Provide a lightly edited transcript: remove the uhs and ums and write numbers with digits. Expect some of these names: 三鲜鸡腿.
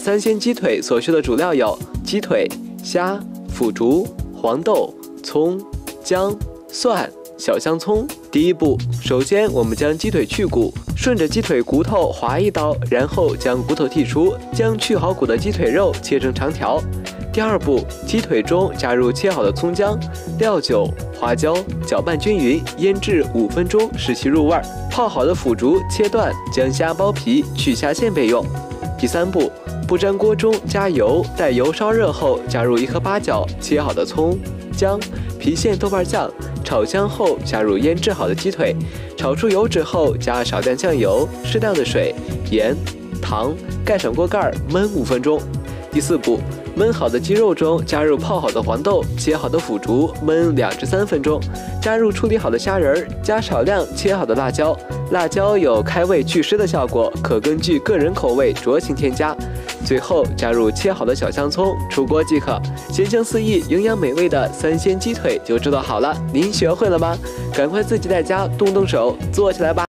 三鲜鸡腿所需的主料有鸡腿、虾、腐竹、黄豆、葱、姜、蒜、小香葱。第一步，首先我们将鸡腿去骨，顺着鸡腿骨头划一刀，然后将骨头剔出，将去好骨的鸡腿肉切成长条。第二步，鸡腿中加入切好的葱姜、料酒、花椒，搅拌均匀，腌制5分钟，使其入味。泡好的腐竹切断，将虾剥皮去虾线备用。第三步。 不粘锅中加油，待油烧热后，加入1颗八角、切好的葱、姜、郫县豆瓣酱，炒香后加入腌制好的鸡腿，炒出油脂后加少量酱油、适量的水、盐、糖，盖上锅盖焖5分钟。第四步，焖好的鸡肉中加入泡好的黄豆、切好的腐竹，焖2至3分钟，加入处理好的虾仁，加少量切好的辣椒。 辣椒有开胃祛湿的效果，可根据个人口味酌情添加。最后加入切好的小香葱，出锅即可。鲜香四溢、营养美味的三鲜鸡腿就制作好了，您学会了吗？赶快自己在家动动手做起来吧！